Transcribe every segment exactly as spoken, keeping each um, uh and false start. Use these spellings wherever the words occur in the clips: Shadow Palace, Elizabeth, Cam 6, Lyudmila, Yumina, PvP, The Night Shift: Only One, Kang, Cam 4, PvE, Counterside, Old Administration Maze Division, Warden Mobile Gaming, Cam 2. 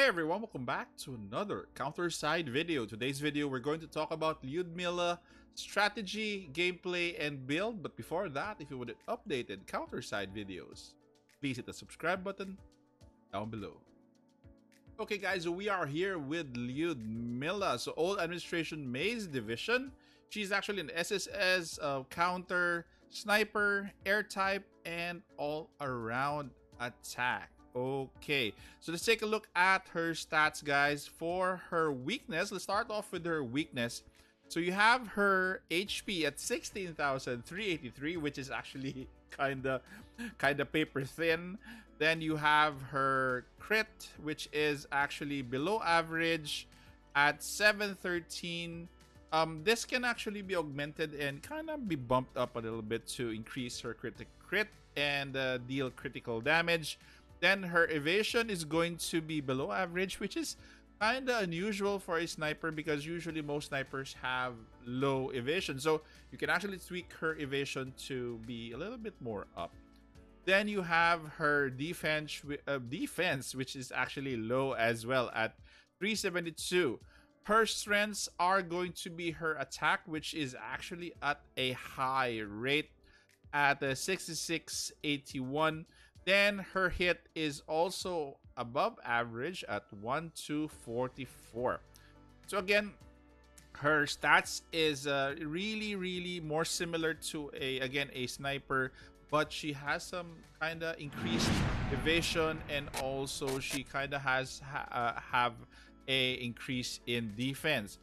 Hey everyone, welcome back to another Counterside video. Today's video, we're going to talk about Lyudmila strategy, gameplay, and build. But before that, if you wanted updated Counterside videos, please hit the subscribe button down below. Okay guys, so we are here with Lyudmila, so Old Administration Maze Division. She's actually an S S S, uh, counter, sniper, air type, and all-around attack. Okay, so let's take a look at her stats, guys. For her weakness, let's start off with her weakness. So you have her H P at sixteen thousand three hundred eighty-three, which is actually kind of kind of paper thin. Then you have her crit, which is actually below average at seven thirteen. Um, this can actually be augmented and kind of be bumped up a little bit to increase her crit crit and uh, deal critical damage. Then her evasion is going to be below average, which is kind of unusual for a sniper because usually most snipers have low evasion. So you can actually tweak her evasion to be a little bit more up. Then you have her defense, uh, defense which is actually low as well at three seventy-two. Her strengths are going to be her attack, which is actually at a high rate at uh, sixty-six eighty-one. Then her hit is also above average at one two forty-four. So again, her stats is uh, really, really more similar to a again a sniper, but she has some kind of increased evasion, and also she kind of has ha uh, have a increase in defense.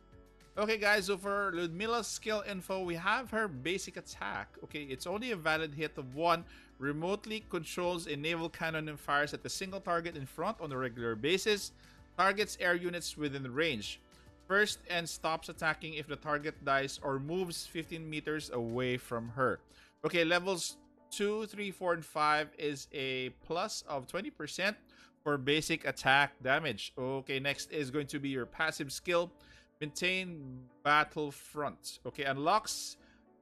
Okay guys, so for Lyudmila's skill info, we have her basic attack. Okay, it's only a valid hit of one, remotely controls a naval cannon and fires at a single target in front on a regular basis, targets air units within range, first and stops attacking if the target dies or moves fifteen meters away from her. Okay, levels two, three, four, and five is a plus of twenty percent for basic attack damage. Okay, next is going to be your passive skill. Maintain Battlefront. Okay, unlocks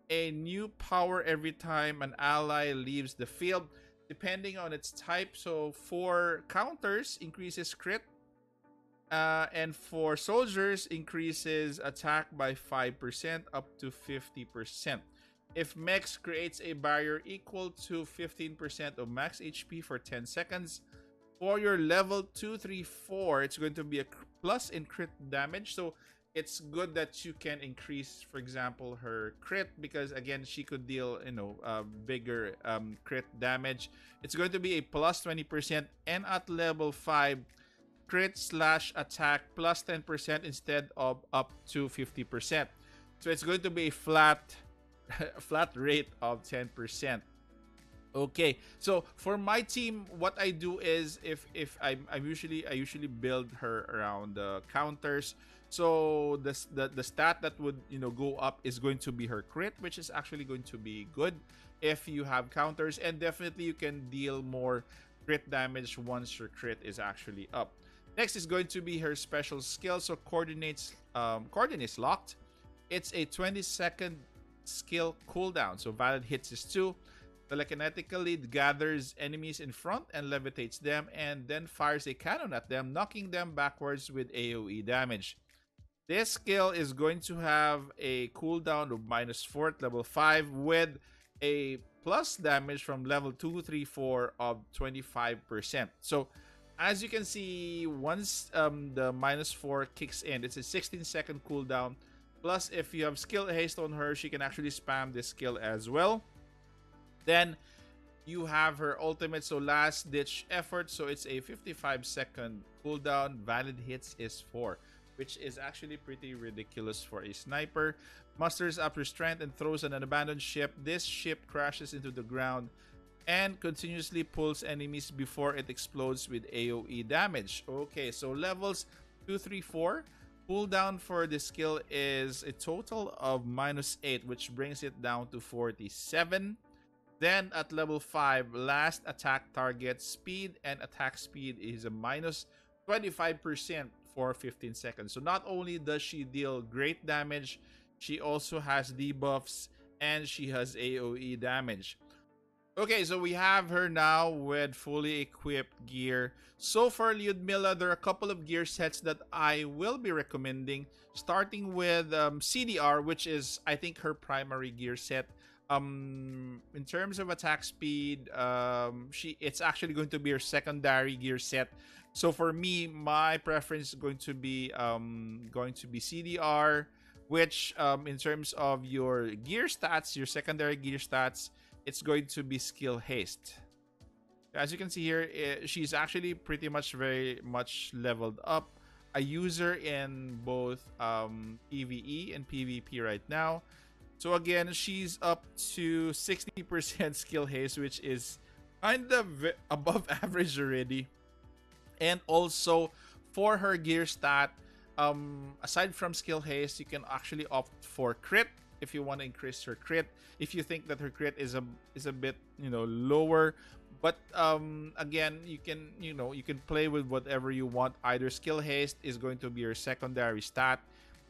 a new power every time an ally leaves the field, depending on its type. So for counters, increases crit. Uh, and for soldiers, increases attack by five percent up to fifty percent. If mechs, creates a barrier equal to fifteen percent of max H P for ten seconds. For your level two, three, four, it's going to be a plus in crit damage. So it's good that you can increase, for example, her crit, because again, she could deal, you know, uh, bigger um, crit damage. It's going to be a plus twenty percent, and at level five, crit slash attack plus ten percent instead of up to fifty percent. So it's going to be a flat, flat rate of ten percent. Okay, so for my team, what I do is if if I'm, I'm usually I usually build her around the uh, counters. So the, the the stat that would, you know, go up is going to be her crit, which is actually going to be good if you have counters, and definitely you can deal more crit damage once your crit is actually up. Next is going to be her special skill. So coordinates um, coordinates locked. It's a twenty second skill cooldown. So valid hits is two. Telekinetically gathers enemies in front and levitates them, and then fires a cannon at them, knocking them backwards with A O E damage. This skill is going to have a cooldown of minus four at level five, with a plus damage from level two, three, four of twenty-five percent. So as you can see, once um, the minus four kicks in, it's a sixteen second cooldown. Plus, if you have skill haste on her, she can actually spam this skill as well. Then you have her ultimate, so last ditch effort. So it's a fifty-five second cooldown. Valid hits is four, which is actually pretty ridiculous for a sniper. Musters up restraint and throws an abandoned ship. This ship crashes into the ground and continuously pulls enemies before it explodes with A O E damage. Okay, so levels two, three, four. Cooldown for this skill is a total of minus eight, which brings it down to forty-seven. Then at level five, last attack target speed and attack speed is a minus twenty-five percent for fifteen seconds. So not only does she deal great damage, she also has debuffs and she has A O E damage. Okay, so we have her now with fully equipped gear. So for Lyudmila, there are a couple of gear sets that I will be recommending, starting with um, C D R, which is, I think, her primary gear set. Um, in terms of attack speed, um, she it's actually going to be her secondary gear set. So for me, my preference is going to be um, going to be C D R, which um, in terms of your gear stats, your secondary gear stats, it's going to be skill haste. As you can see here, it, she's actually pretty much very much leveled up. I use her in both um, PvE and PvP right now. So again, she's up to sixty percent skill haste, which is kind of above average already. And also for her gear stat, um, aside from skill haste, you can actually opt for crit if you want to increase her crit, if you think that her crit is a is a bit, you know, lower. But um again, you can you know you can play with whatever you want. Either skill haste is going to be your secondary stat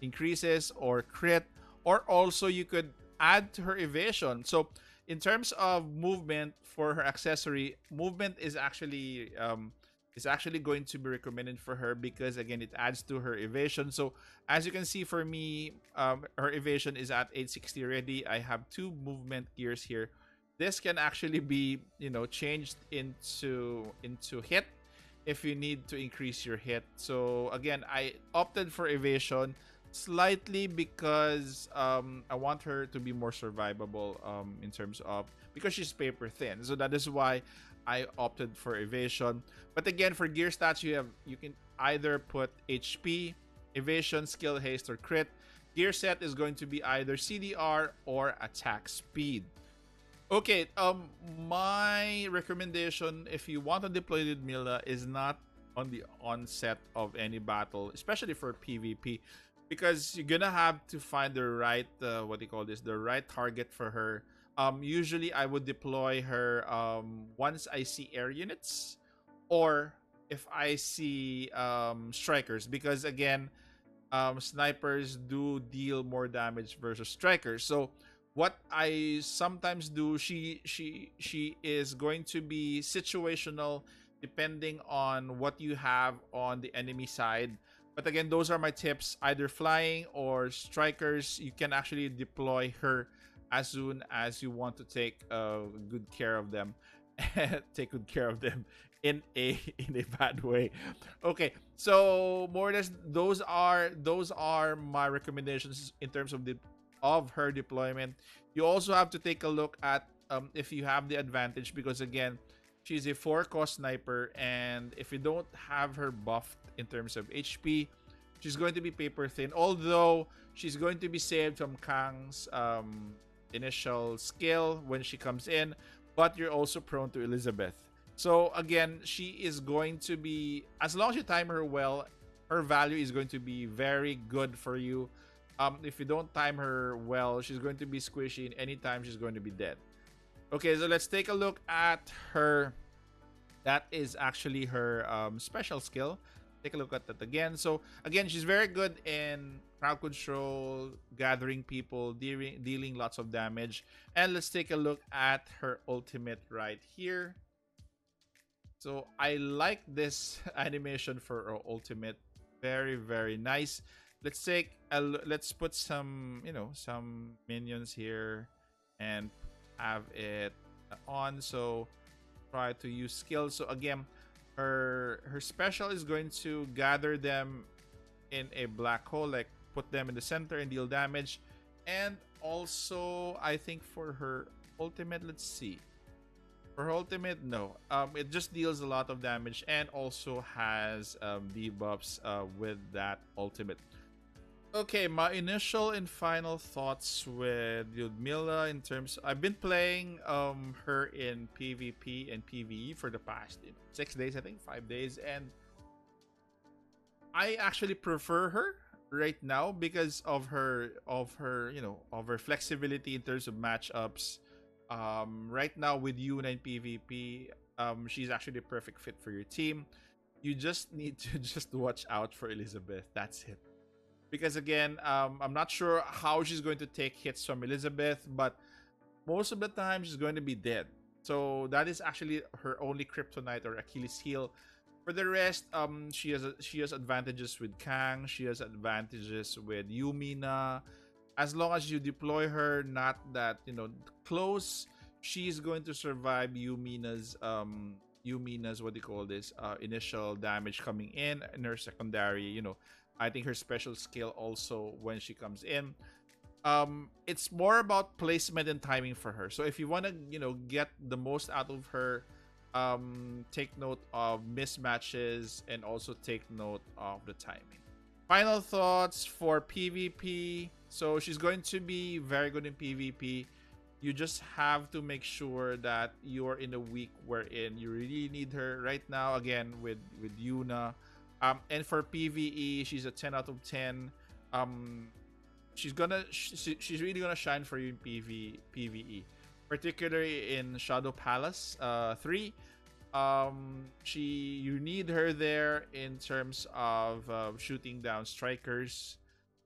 increases or crit, or also you could add to her evasion. So in terms of movement for her accessory, movement is actually um is actually going to be recommended for her because, again, it adds to her evasion. So as you can see for me, um, her evasion is at eight sixty already. I have two movement gears here. This can actually be, you know, changed into into hit if you need to increase your hit. So again, I opted for evasion slightly because um, I want her to be more survivable um, in terms of, because she's paper thin. So that is why I opted for evasion. But again, for gear stats, you have you can either put H P, evasion, skill haste, or crit. Gear set is going to be either C D R or attack speed. Okay, um my recommendation if you want to deploy Lyudmila is not on the onset of any battle, especially for PvP, because you're gonna have to find the right uh, what do you call this the right target for her. Um, usually, I would deploy her um, once I see air units or if I see um, strikers. Because, again, um, snipers do deal more damage versus strikers. So, what I sometimes do, she, she, she is going to be situational depending on what you have on the enemy side. But, again, those are my tips. Either flying or strikers, you can actually deploy her as soon as you want to take uh, good care of them, take good care of them in a in a bad way. Okay, so more or less those are those are my recommendations in terms of the of her deployment. You also have to take a look at um, if you have the advantage, because again, she's a four cost sniper, and if you don't have her buffed in terms of H P, she's going to be paper thin. Although she's going to be saved from Kang's Um, initial skill when she comes in, but you're also prone to Elizabeth. So again, she is going to be, as long as you time her well, her value is going to be very good for you. Um, if you don't time her well, she's going to be squishy, and anytime she's going to be dead. Okay, so let's take a look at her. That is actually her um, special skill. Take a look at that again. So again, she's very good in crowd control, gathering people, dealing, dealing lots of damage. And let's take a look at her ultimate right here. So I like this animation for her ultimate. Very, very nice. Let's take a look. Let's put some, you know, some minions here and have it on. So try to use skills. So again, Her, her special is going to gather them in a black hole, like put them in the center and deal damage. And also, I think for her ultimate, let's see. For her ultimate, no. Um, it just deals a lot of damage and also has um, debuffs uh, with that ultimate. Okay, my initial and final thoughts with Lyudmila in terms... I've been playing um, her in PvP and PvE for the past you know, six days, I think, five days. And I actually prefer her right now because of her, of her, you know, of her flexibility in terms of matchups. Um, right now with Yuna in PvP, um, she's actually a perfect fit for your team. You just need to just watch out for Elizabeth. That's it. Because again, um, I'm not sure how she's going to take hits from Elizabeth, but most of the time she's going to be dead. So that is actually her only kryptonite or Achilles heel. For the rest, um, she has she has advantages with Kang. She has advantages with Yumina. As long as you deploy her, not that you know close, she's going to survive Yumina's um Yumina's what do you call this uh, initial damage coming in, and her secondary. You know, I think her special skill also when she comes in. Um, it's more about placement and timing for her. So if you want to you know get the most out of her. Um, take note of mismatches and also take note of the timing. Final thoughts for PvP. So she's going to be very good in PvP. You just have to make sure that you're in a week wherein you really need her right now, again, with, with Yuna. Um, and for PvE, she's a ten out of ten. Um, she's gonna, she, she's really gonna shine for you in P V, PvE. Particularly in Shadow Palace uh, three. Um, she, you need her there in terms of uh, shooting down strikers.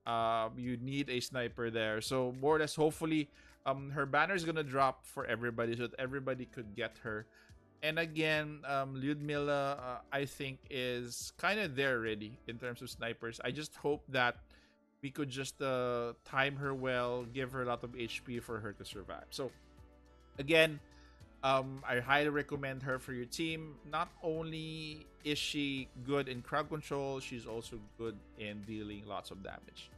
Uh, you need a sniper there. So more or less, hopefully, um, her banner is going to drop for everybody so that everybody could get her. And again, um, Lyudmila, uh, I think, is kind of there already in terms of snipers. I just hope that we could just uh, time her well, give her a lot of H P for her to survive. So, again, um, I highly recommend her for your team. Not only is she good in crowd control, she's also good in dealing lots of damage.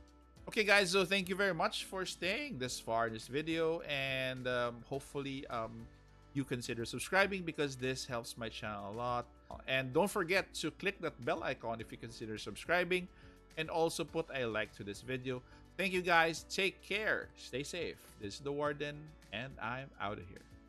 Okay, guys, so thank you very much for staying this far in this video. And um, hopefully um, you consider subscribing because this helps my channel a lot. And don't forget to click that bell icon if you consider subscribing. And also put a like to this video. Thank you guys. Take care. Stay safe. This is the Warden, and I'm out of here.